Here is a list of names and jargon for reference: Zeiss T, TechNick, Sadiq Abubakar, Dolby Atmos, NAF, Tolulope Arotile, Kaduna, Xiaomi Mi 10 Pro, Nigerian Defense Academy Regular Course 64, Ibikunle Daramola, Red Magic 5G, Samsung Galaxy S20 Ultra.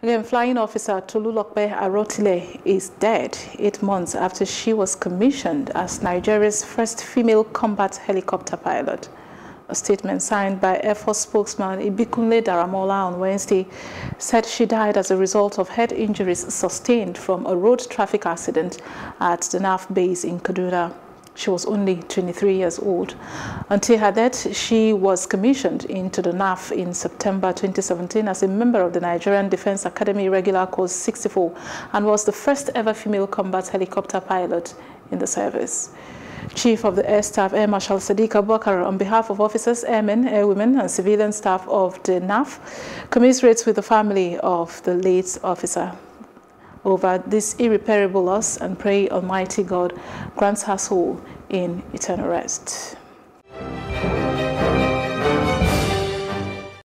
Again, Flying Officer Tolulope Arotile is dead 8 months after she was commissioned as Nigeria's first female combat helicopter pilot. A statement signed by Air Force spokesman Ibikunle Daramola on Wednesday said she died as a result of head injuries sustained from a road traffic accident at the NAF base in Kaduna. She was only 23 years old. Until her death, she was commissioned into the NAF in September 2017 as a member of the Nigerian Defense Academy Regular Course 64 and was the first ever female combat helicopter pilot in the service. Chief of the Air Staff, Air Marshal Sadiq Abubakar, on behalf of officers, airmen, airwomen, and civilian staff of the NAF, commiserates with the family of the late officer over this irreparable loss and pray Almighty God grants her soul in eternal rest.